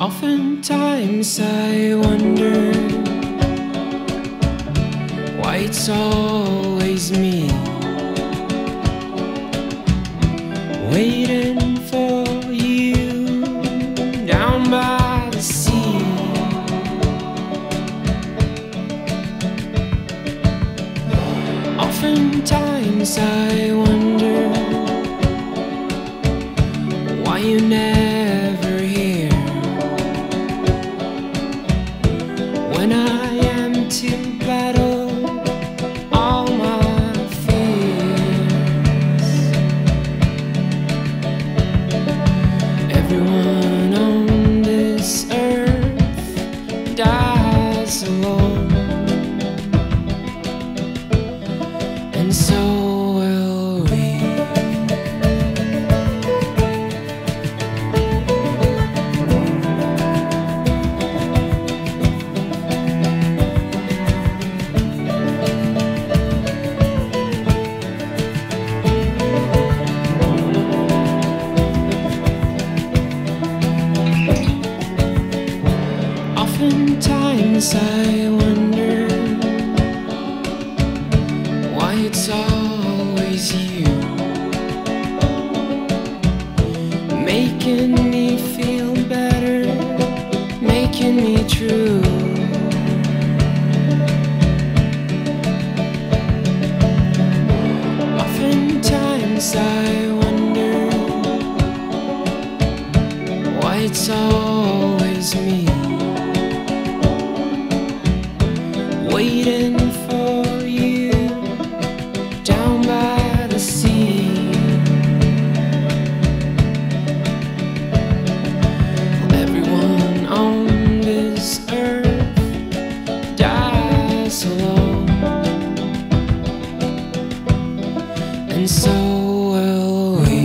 Oftentimes I wonder why it's always me, waiting for you down by the sea. Oftentimes I wonder why you never hear when I am to battle alone, and so will we. Oftentimes I wonder why it's always you making me feel better, making me true. Oftentimes I wonder why it's always me, waiting for you down by the sea. Everyone on this earth dies alone, and so will we.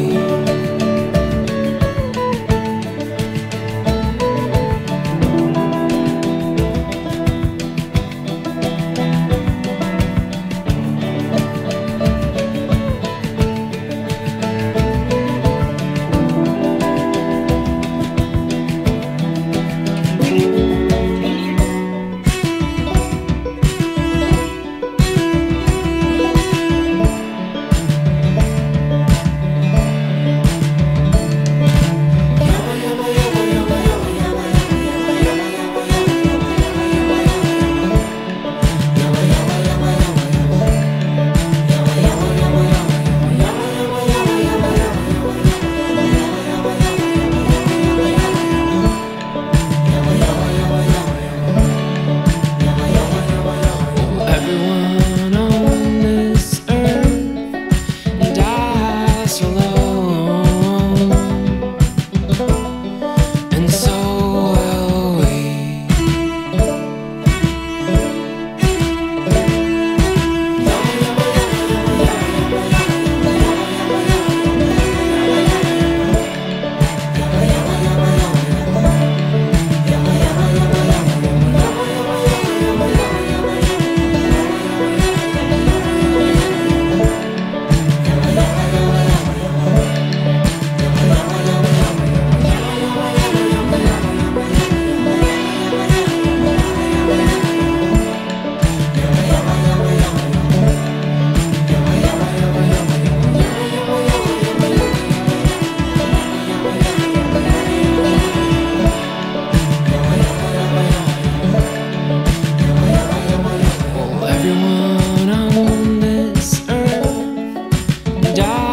Everyone on this earth dies.